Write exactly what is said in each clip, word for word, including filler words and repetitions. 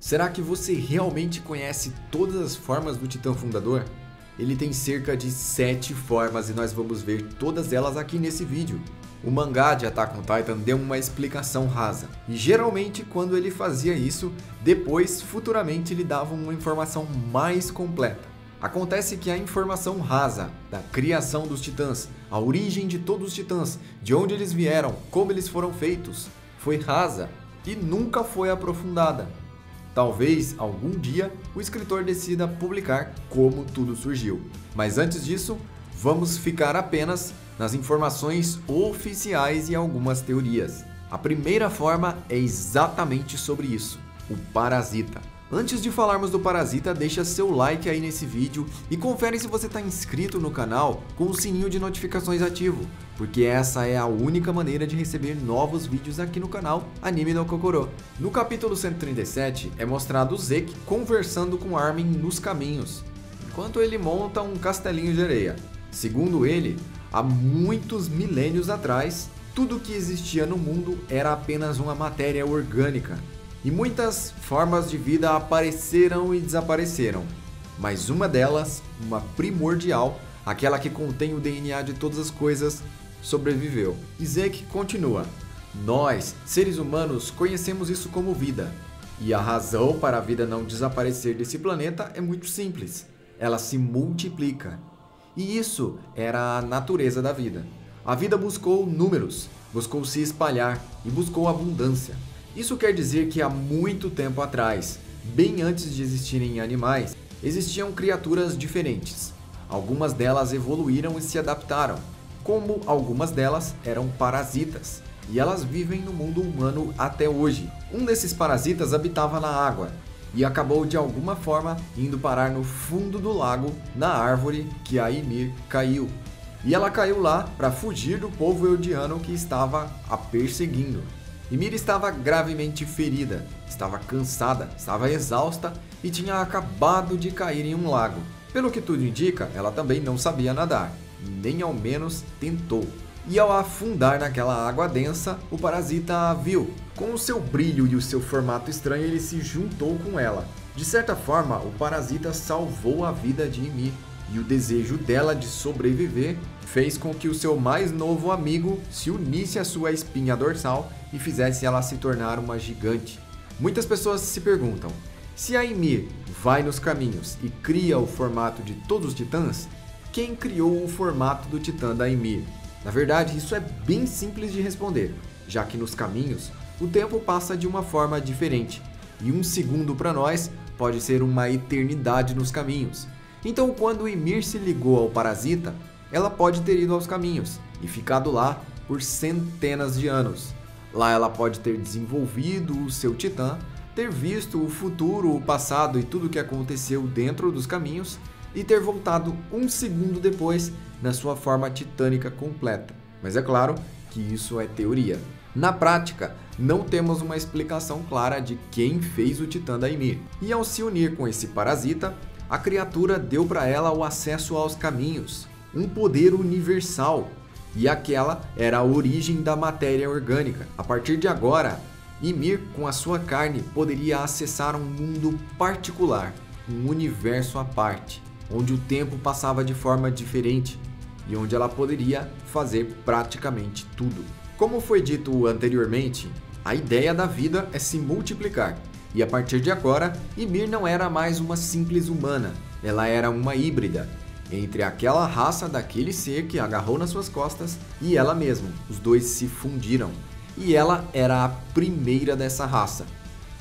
Será que você realmente conhece todas as formas do Titã Fundador? Ele tem cerca de sete formas e nós vamos ver todas elas aqui nesse vídeo. O mangá de Attack on Titan deu uma explicação rasa, e geralmente quando ele fazia isso, depois futuramente ele dava uma informação mais completa. Acontece que a informação rasa da criação dos titãs, a origem de todos os titãs, de onde eles vieram, como eles foram feitos, foi rasa e nunca foi aprofundada. Talvez, algum dia, o escritor decida publicar como tudo surgiu. Mas antes disso, vamos ficar apenas nas informações oficiais e algumas teorias. A primeira forma é exatamente sobre isso, o parasita. Antes de falarmos do parasita, deixa seu like aí nesse vídeo e confere se você está inscrito no canal com o sininho de notificações ativo, porque essa é a única maneira de receber novos vídeos aqui no canal Anime no Kokoro. No capítulo cento e trinta e sete é mostrado Zeke conversando com Armin nos caminhos, enquanto ele monta um castelinho de areia. Segundo ele, há muitos milênios atrás, tudo que existia no mundo era apenas uma matéria orgânica. E muitas formas de vida apareceram e desapareceram, mas uma delas, uma primordial, aquela que contém o D N A de todas as coisas, sobreviveu. E Zeke continua: nós, seres humanos, conhecemos isso como vida, e a razão para a vida não desaparecer desse planeta é muito simples, ela se multiplica, e isso era a natureza da vida. A vida buscou números, buscou se espalhar e buscou abundância. Isso quer dizer que há muito tempo atrás, bem antes de existirem animais, existiam criaturas diferentes. Algumas delas evoluíram e se adaptaram, como algumas delas eram parasitas, e elas vivem no mundo humano até hoje. Um desses parasitas habitava na água, e acabou de alguma forma indo parar no fundo do lago, na árvore que a Ymir caiu. E ela caiu lá para fugir do povo eldiano que estava a perseguindo. Ymir estava gravemente ferida, estava cansada, estava exausta e tinha acabado de cair em um lago. Pelo que tudo indica, ela também não sabia nadar, nem ao menos tentou. E ao afundar naquela água densa, o parasita a viu. Com o seu brilho e o seu formato estranho, ele se juntou com ela. De certa forma, o parasita salvou a vida de Ymir, e o desejo dela de sobreviver fez com que o seu mais novo amigo se unisse à sua espinha dorsal e fizesse ela se tornar uma gigante. Muitas pessoas se perguntam, se a Ymir vai nos caminhos e cria o formato de todos os titãs, quem criou o formato do titã da Ymir? Na verdade, isso é bem simples de responder, já que nos caminhos o tempo passa de uma forma diferente, e um segundo para nós pode ser uma eternidade nos caminhos. Então, quando Ymir se ligou ao parasita, ela pode ter ido aos caminhos e ficado lá por centenas de anos. Lá ela pode ter desenvolvido o seu titã, ter visto o futuro, o passado e tudo o que aconteceu dentro dos caminhos e ter voltado um segundo depois na sua forma titânica completa. Mas é claro que isso é teoria. Na prática, não temos uma explicação clara de quem fez o titã da Ymir. E ao se unir com esse parasita, a criatura deu para ela o acesso aos caminhos, um poder universal, e aquela era a origem da matéria orgânica. A partir de agora, Ymir, com a sua carne, poderia acessar um mundo particular, um universo à parte, onde o tempo passava de forma diferente, e onde ela poderia fazer praticamente tudo. Como foi dito anteriormente, a ideia da vida é se multiplicar. E a partir de agora, Ymir não era mais uma simples humana, ela era uma híbrida, entre aquela raça daquele ser que agarrou nas suas costas e ela mesma. Os dois se fundiram, e ela era a primeira dessa raça.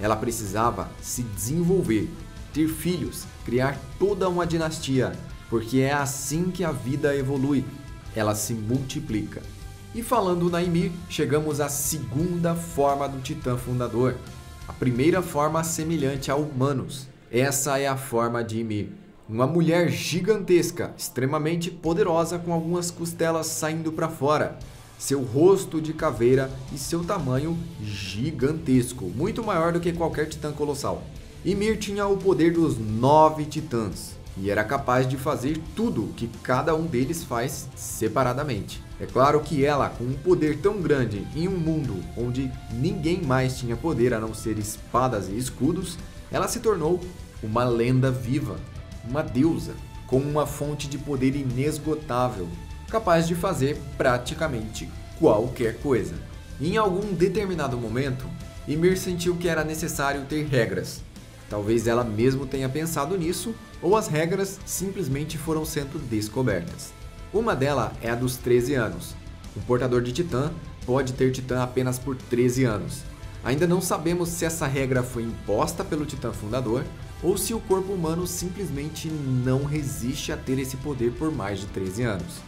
Ela precisava se desenvolver, ter filhos, criar toda uma dinastia, porque é assim que a vida evolui, ela se multiplica. E falando na Ymir, chegamos à segunda forma do Titã Fundador. A primeira forma semelhante a humanos, essa é a forma de Ymir. Uma mulher gigantesca, extremamente poderosa, com algumas costelas saindo para fora, seu rosto de caveira e seu tamanho gigantesco, muito maior do que qualquer titã colossal. Ymir tinha o poder dos nove titãs e era capaz de fazer tudo que cada um deles faz separadamente. É claro que ela, com um poder tão grande em um mundo onde ninguém mais tinha poder a não ser espadas e escudos, Ela se tornou uma lenda viva, uma deusa, com uma fonte de poder inesgotável, capaz de fazer praticamente qualquer coisa. Em algum determinado momento, Ymir sentiu que era necessário ter regras. Talvez ela mesmo tenha pensado nisso, ou as regras simplesmente foram sendo descobertas. Uma delas é a dos treze anos. Um portador de Titã pode ter Titã apenas por treze anos. Ainda não sabemos se essa regra foi imposta pelo Titã Fundador, ou se o corpo humano simplesmente não resiste a ter esse poder por mais de treze anos.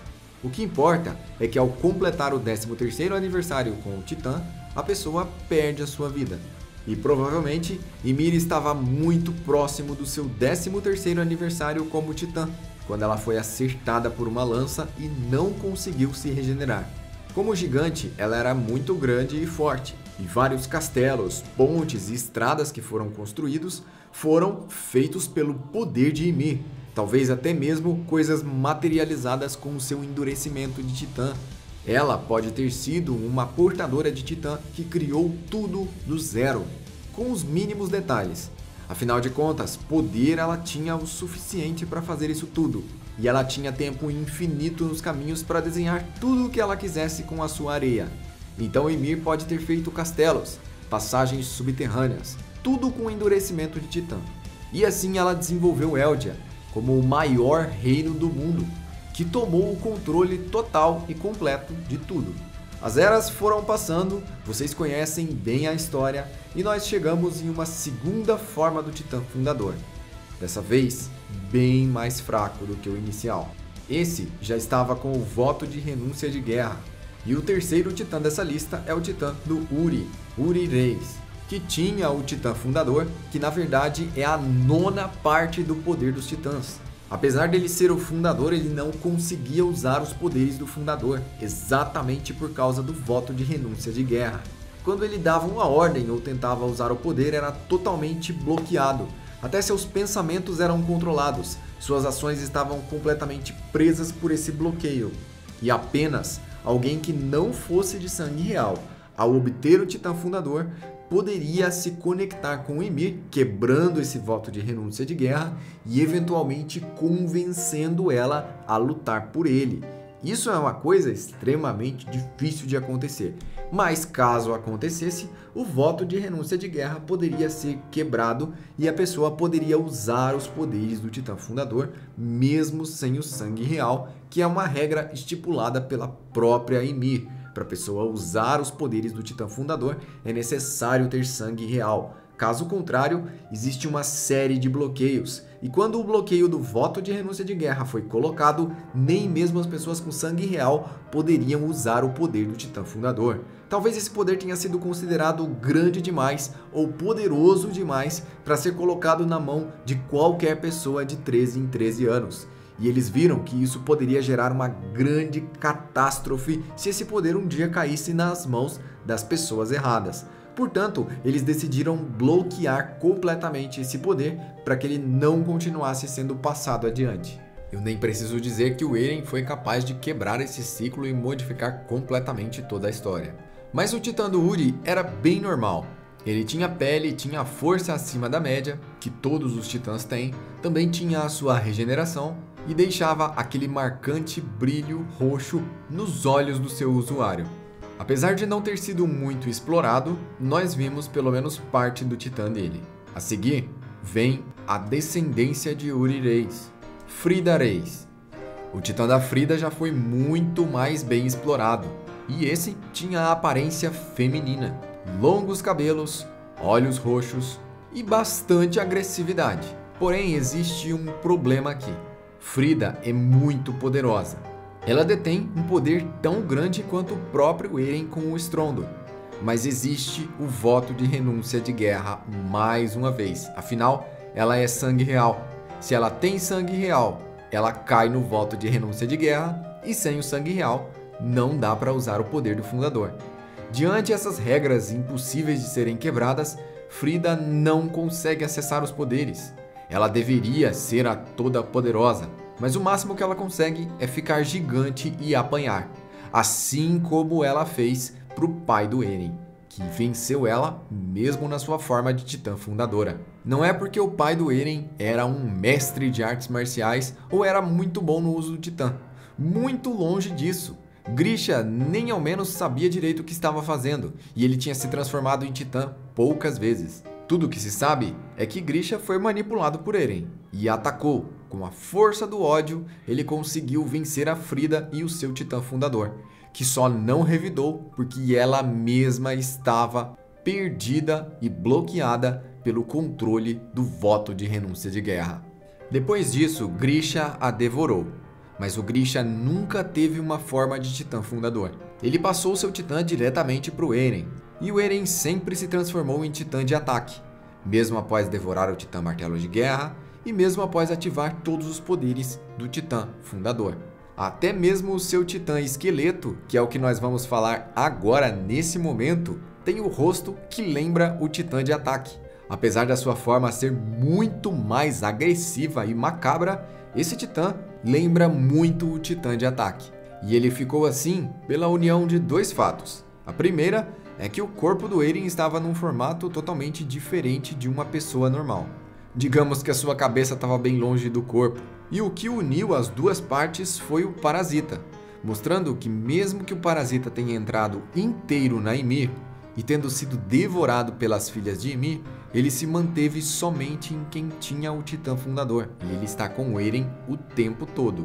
O que importa é que ao completar o décimo terceiro aniversário com o Titã, a pessoa perde a sua vida. E provavelmente, Ymir estava muito próximo do seu décimo terceiro aniversário como Titã, quando ela foi acertada por uma lança e não conseguiu se regenerar. Como gigante, ela era muito grande e forte, e vários castelos, pontes e estradas que foram construídos foram feitos pelo poder de Ymir, talvez até mesmo coisas materializadas com o seu endurecimento de Titã. Ela pode ter sido uma portadora de Titã que criou tudo do zero, com os mínimos detalhes. Afinal de contas, poder ela tinha o suficiente para fazer isso tudo, e ela tinha tempo infinito nos caminhos para desenhar tudo o que ela quisesse com a sua areia. Então Ymir pode ter feito castelos, passagens subterrâneas, tudo com o endurecimento de Titã. E assim ela desenvolveu Eldia como o maior reino do mundo, que tomou o controle total e completo de tudo. As eras foram passando, vocês conhecem bem a história, e nós chegamos em uma segunda forma do Titã Fundador. Dessa vez, bem mais fraco do que o inicial. Esse já estava com o voto de renúncia de guerra. E o terceiro Titã dessa lista é o Titã do Uri, Uri Reiss, que tinha o Titã Fundador, que na verdade é a nona parte do poder dos Titãs. Apesar dele ser o fundador, ele não conseguia usar os poderes do fundador, exatamente por causa do voto de renúncia de guerra. Quando ele dava uma ordem ou tentava usar o poder, era totalmente bloqueado. Até seus pensamentos eram controlados, suas ações estavam completamente presas por esse bloqueio. E apenas alguém que não fosse de sangue real, ao obter o Titã Fundador, poderia se conectar com Ymir, quebrando esse voto de renúncia de guerra e eventualmente convencendo ela a lutar por ele. Isso é uma coisa extremamente difícil de acontecer, mas caso acontecesse, o voto de renúncia de guerra poderia ser quebrado e a pessoa poderia usar os poderes do Titã Fundador, mesmo sem o sangue real, que é uma regra estipulada pela própria Ymir. Para a pessoa usar os poderes do Titã Fundador, é necessário ter sangue real. Caso contrário, existe uma série de bloqueios. E quando o bloqueio do voto de renúncia de guerra foi colocado, nem mesmo as pessoas com sangue real poderiam usar o poder do Titã Fundador. Talvez esse poder tenha sido considerado grande demais ou poderoso demais para ser colocado na mão de qualquer pessoa de treze em treze anos. E eles viram que isso poderia gerar uma grande catástrofe se esse poder um dia caísse nas mãos das pessoas erradas. Portanto, eles decidiram bloquear completamente esse poder para que ele não continuasse sendo passado adiante. Eu nem preciso dizer que o Eren foi capaz de quebrar esse ciclo e modificar completamente toda a história. Mas o Titã do Uri era bem normal. Ele tinha pele, tinha força acima da média, que todos os titãs têm, também tinha a sua regeneração, e deixava aquele marcante brilho roxo nos olhos do seu usuário. Apesar de não ter sido muito explorado, nós vimos pelo menos parte do Titã dele. A seguir, vem a descendência de Uri Reiss, Frieda Reiss. O Titã da Frieda já foi muito mais bem explorado, e esse tinha a aparência feminina, longos cabelos, olhos roxos e bastante agressividade. Porém, existe um problema aqui. Frieda é muito poderosa. Ela detém um poder tão grande quanto o próprio Eren com o estrondo. Mas existe o voto de renúncia de guerra mais uma vez. Afinal, ela é sangue real. Se ela tem sangue real, ela cai no voto de renúncia de guerra. E sem o sangue real, não dá para usar o poder do fundador. Diante dessas regras impossíveis de serem quebradas, Frieda não consegue acessar os poderes. Ela deveria ser a toda poderosa, mas o máximo que ela consegue é ficar gigante e apanhar, assim como ela fez para o pai do Eren, que venceu ela mesmo na sua forma de titã fundadora. Não é porque o pai do Eren era um mestre de artes marciais ou era muito bom no uso do titã. Muito longe disso. Grisha nem ao menos sabia direito o que estava fazendo, e ele tinha se transformado em titã poucas vezes. Tudo o que se sabe é que Grisha foi manipulado por Eren e atacou. Com a força do ódio, ele conseguiu vencer a Frieda e o seu titã fundador, que só não revidou porque ela mesma estava perdida e bloqueada pelo controle do voto de renúncia de guerra. Depois disso, Grisha a devorou. Mas o Grisha nunca teve uma forma de titã fundador. Ele passou seu titã diretamente para o Eren, e o Eren sempre se transformou em titã de ataque, mesmo após devorar o titã martelo de guerra e mesmo após ativar todos os poderes do titã fundador. Até mesmo o seu titã esqueleto, que é o que nós vamos falar agora nesse momento, tem o rosto que lembra o titã de ataque. Apesar da sua forma ser muito mais agressiva e macabra, esse titã lembra muito o titã de ataque. E ele ficou assim pela união de dois fatos. A primeira é que o corpo do Eren estava num formato totalmente diferente de uma pessoa normal. Digamos que a sua cabeça estava bem longe do corpo. E o que uniu as duas partes foi o parasita, mostrando que mesmo que o parasita tenha entrado inteiro na Ymir e tendo sido devorado pelas filhas de Ymir, ele se manteve somente em quem tinha o titã fundador, e ele está com o Eren o tempo todo,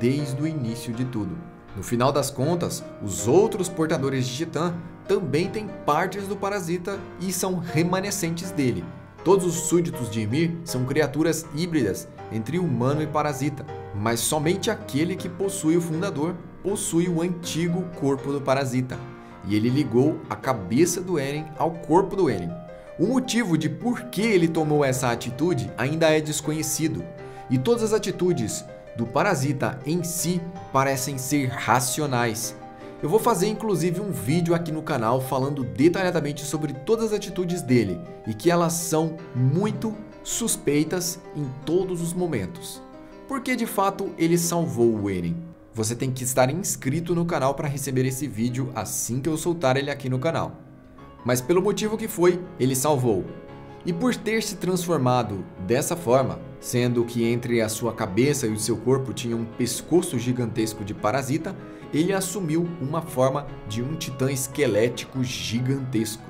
desde o início de tudo. No final das contas, os outros portadores de titã também têm partes do parasita e são remanescentes dele. Todos os súditos de Ymir são criaturas híbridas entre humano e parasita, mas somente aquele que possui o fundador possui o antigo corpo do parasita, e ele ligou a cabeça do Eren ao corpo do Eren. O motivo de por que ele tomou essa atitude ainda é desconhecido, e todas as atitudes do parasita em si parecem ser racionais. Eu vou fazer inclusive um vídeo aqui no canal falando detalhadamente sobre todas as atitudes dele, e que elas são muito suspeitas em todos os momentos. Porque de fato ele salvou o Eren. Você tem que estar inscrito no canal para receber esse vídeo assim que eu soltar ele aqui no canal. Mas pelo motivo que foi, ele salvou. E por ter se transformado dessa forma, sendo que entre a sua cabeça e o seu corpo tinha um pescoço gigantesco de parasita, ele assumiu uma forma de um titã esquelético gigantesco,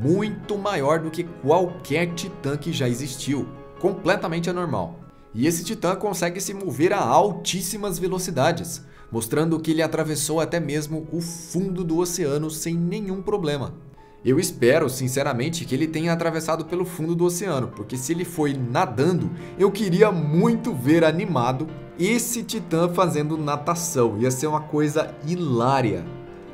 muito maior do que qualquer titã que já existiu, completamente anormal. E esse titã consegue se mover a altíssimas velocidades, mostrando que ele atravessou até mesmo o fundo do oceano sem nenhum problema. Eu espero, sinceramente, que ele tenha atravessado pelo fundo do oceano, porque se ele foi nadando, eu queria muito ver animado esse titã fazendo natação, ia ser uma coisa hilária.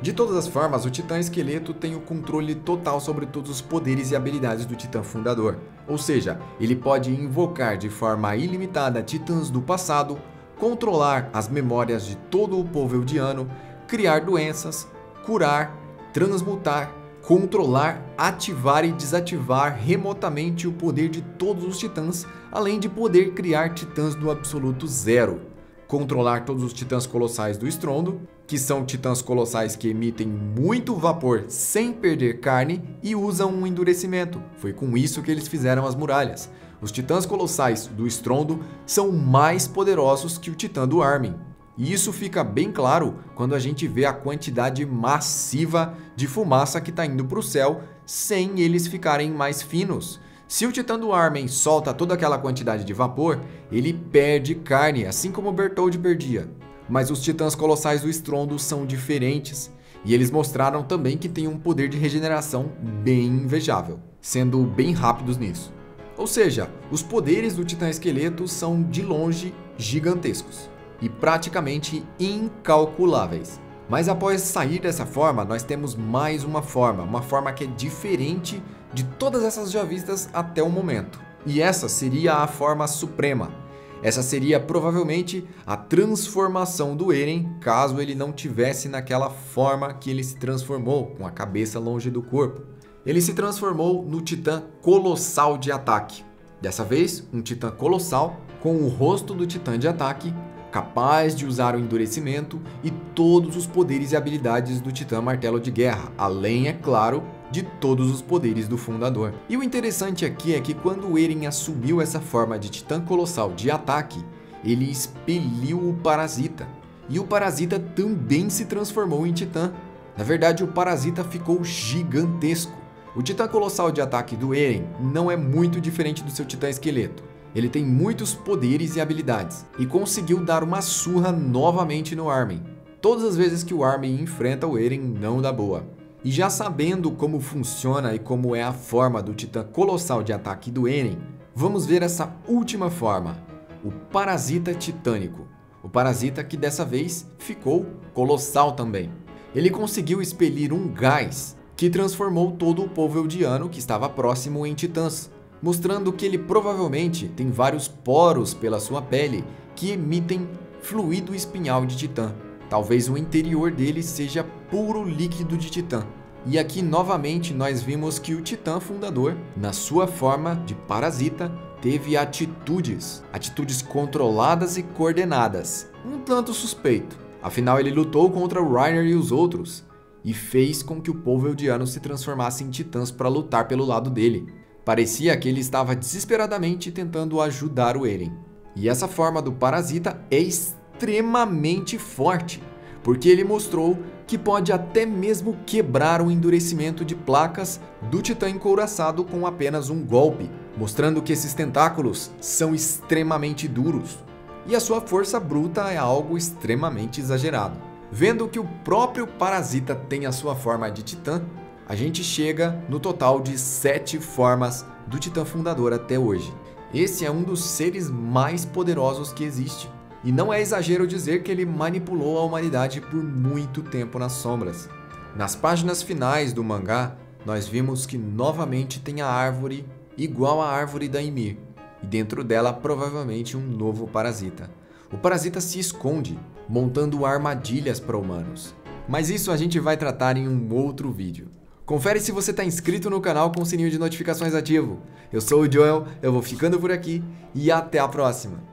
De todas as formas, o titã esqueleto tem o controle total sobre todos os poderes e habilidades do titã fundador, ou seja, ele pode invocar de forma ilimitada titãs do passado, controlar as memórias de todo o povo eldiano, criar doenças, curar, transmutar, controlar, ativar e desativar remotamente o poder de todos os titãs, além de poder criar titãs do absoluto zero, controlar todos os titãs colossais do estrondo, que são titãs colossais que emitem muito vapor sem perder carne e usam um endurecimento. Foi com isso que eles fizeram as muralhas. Os titãs colossais do estrondo são mais poderosos que o titã do Armin. E isso fica bem claro quando a gente vê a quantidade massiva de fumaça que está indo para o céu sem eles ficarem mais finos. Se o titã do Armin solta toda aquela quantidade de vapor, ele perde carne, assim como o Bertold perdia. Mas os titãs colossais do estrondo são diferentes, e eles mostraram também que tem um poder de regeneração bem invejável, sendo bem rápidos nisso. Ou seja, os poderes do titã esqueleto são de longe gigantescos e praticamente incalculáveis. Mas após sair dessa forma, nós temos mais uma forma, uma forma que é diferente de todas essas já vistas até o momento. E essa seria a forma suprema. Essa seria provavelmente a transformação do Eren, caso ele não tivesse naquela forma que ele se transformou, com a cabeça longe do corpo. Ele se transformou no titã colossal de ataque. Dessa vez, um titã colossal com o rosto do titã de ataque, capaz de usar o endurecimento e todos os poderes e habilidades do titã martelo de guerra, além, é claro, de todos os poderes do Fundador. E o interessante aqui é que quando o Eren assumiu essa forma de titã colossal de ataque, ele expeliu o parasita. E o parasita também se transformou em titã. Na verdade, o parasita ficou gigantesco. O titã colossal de ataque do Eren não é muito diferente do seu titã esqueleto. Ele tem muitos poderes e habilidades, e conseguiu dar uma surra novamente no Armin. Todas as vezes que o Armin enfrenta o Eren, não dá boa. E já sabendo como funciona e como é a forma do titã colossal de ataque do Eren, vamos ver essa última forma, o parasita titânico. O parasita que dessa vez ficou colossal também. Ele conseguiu expelir um gás que transformou todo o povo eldiano que estava próximo em titãs, mostrando que ele provavelmente tem vários poros pela sua pele que emitem fluido espinhal de titã. Talvez o interior dele seja puro líquido de titã. E aqui novamente nós vimos que o Titã Fundador, na sua forma de parasita, teve atitudes, atitudes controladas e coordenadas, um tanto suspeito. Afinal, ele lutou contra o Reiner e os outros, e fez com que o povo eldiano se transformasse em titãs para lutar pelo lado dele. Parecia que ele estava desesperadamente tentando ajudar o Eren. E essa forma do parasita é extremamente forte, porque ele mostrou que pode até mesmo quebrar o endurecimento de placas do titã encouraçado com apenas um golpe, mostrando que esses tentáculos são extremamente duros. E a sua força bruta é algo extremamente exagerado. Vendo que o próprio parasita tem a sua forma de titã, a gente chega no total de sete formas do Titã Fundador até hoje. Esse é um dos seres mais poderosos que existe. E não é exagero dizer que ele manipulou a humanidade por muito tempo nas sombras. Nas páginas finais do mangá, nós vimos que novamente tem a árvore igual à árvore da Ymir. E dentro dela, provavelmente, um novo parasita. O parasita se esconde, montando armadilhas para humanos. Mas isso a gente vai tratar em um outro vídeo. Confere se você está inscrito no canal com o sininho de notificações ativo. Eu sou o Joel, eu vou ficando por aqui e até a próxima!